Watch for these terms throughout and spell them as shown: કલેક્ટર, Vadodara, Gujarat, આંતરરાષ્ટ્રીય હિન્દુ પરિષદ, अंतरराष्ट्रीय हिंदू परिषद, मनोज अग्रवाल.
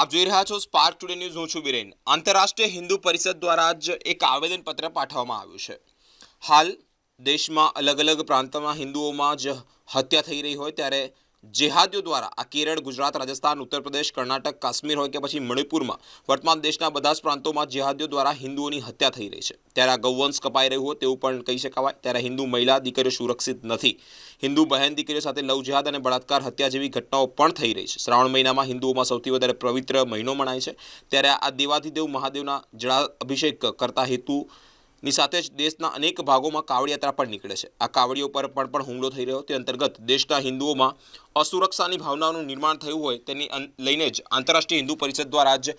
आप જોઈ રહ્યા છો સ્પાર્ક ટુડે ન્યૂઝ। હું છું બિરેન। આંતરરાષ્ટ્રીય હિન્દુ પરિષદ દ્વારા જ એક આવેદનપત્ર પાઠવવામાં આવ્યું છે। હાલ દેશમાં અલગ અલગ પ્રાંતમાં હિન્દુઓમાં જ હત્યા થઈ રહી હોય ત્યારે જેહાદીઓ દ્વારા આ કેરળ, ગુજરાત, રાજસ્થાન, ઉત્તર પ્રદેશ, કર્ણાટક, કાશ્મીર હોય કે પછી મણિપુરમાં વર્તમાન દેશના બધા જ પ્રાંતોમાં જેહાદીઓ દ્વારા હિન્દુઓની હત્યા થઈ રહી છે। ત્યારે ગૌવંશ કપાઈ રહ્યું હોય તેવું પણ કહી શકાય। ત્યારે હિન્દુ મહિલા દીકરીઓ સુરક્ષિત નથી। હિન્દુ બહેન દીકરીઓ સાથે લવ જિહાદ અને બળાત્કાર, હત્યા જેવી ઘટનાઓ પણ થઈ રહી છે। શ્રાવણ મહિનામાં હિન્દુઓમાં સૌથી વધારે પવિત્ર મહિનો મનાય છે। ત્યારે આ દેવાધિદેવ મહાદેવના જળાભિષેક કરતા હેતુની સાથે જ દેશના અનેક ભાગોમાં કાવડ યાત્રા પણ નીકળે છે। આ કાવડીઓ પર પણ હુમલો થઈ રહ્યો, તે અંતર્ગત દેશના હિન્દુઓમાં અસુરક્ષાની ભાવનાનું નિર્માણ થયું હોય તેની લઈને જ આંતરરાષ્ટ્રીય હિન્દુ પરિષદ દ્વારા જ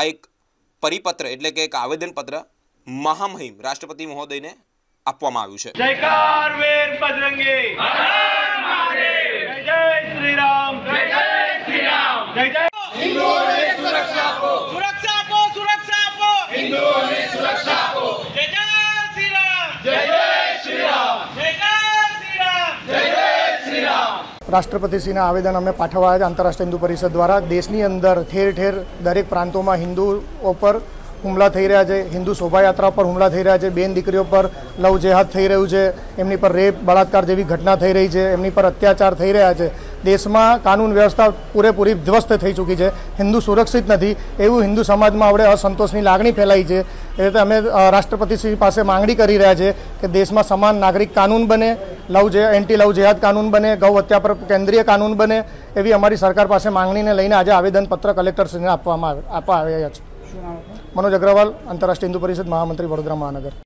આ એક પરિપત્ર એટલે કે એક આવેદનપત્ર महामहिम राष्ट्रपति महोदय ने આપવામાં આવ્યું છે। जयकार वीर बजरंगी, जय जय श्री राम, जय जय श्री राम, जय जय। हिंदुओं ने सुरक्षा को, सुरक्षा को, सुरक्षा को, हिंदुओं ने सुरक्षा को। जय जय श्री राम, जय जय श्री राम, जय जय श्री राम, जय जय श्री राम। राष्ट्रपतिશ્રીને આવેદન અમે પાઠવાયા છે। આંતરરાષ્ટ્રીય હિન્દુ પરિષદ દ્વારા દેશની અંદર ઠેર ઠેર દરેક પ્રાંતોમાં હિન્દુઓ પર હુમલા થઈ રહ્યા છે। હિન્દુ શોભાયાત્રા પર હુમલા થઈ રહ્યા છે। બેન દીકરીઓ પર લવ જેહાદ થઈ રહ્યું છે। એમની પર રેપ, બળાત્કાર જેવી ઘટના થઈ રહી છે। એમની પર અત્યાચાર થઈ રહ્યા છે। દેશમાં કાનૂન વ્યવસ્થા પૂરેપૂરી ધ્વસ્ત થઈ ચૂકી છે। હિન્દુ સુરક્ષિત નથી એવું હિન્દુ સમાજમાં આપણે અસંતોષની લાગણી ફેલાઈ છે। એ રીતે અમે રાષ્ટ્રપતિશ્રી પાસે માંગણી કરી રહ્યા છે કે દેશમાં સમાન નાગરિક કાનૂન બને, એન્ટી લવ જેહાદ કાનૂન બને, ગૌ હત્યા પર કેન્દ્રીય કાનૂન બને, એવી અમારી સરકાર પાસે માંગણીને લઈને આજે આવેદનપત્ર કલેક્ટરશ્રીને આપવામાં આવ્યા છે। मनोज अग्रवाल, अंतरराष्ट्रीय हिंदू परिषद, महामंत्री, वडोदरा महानगर।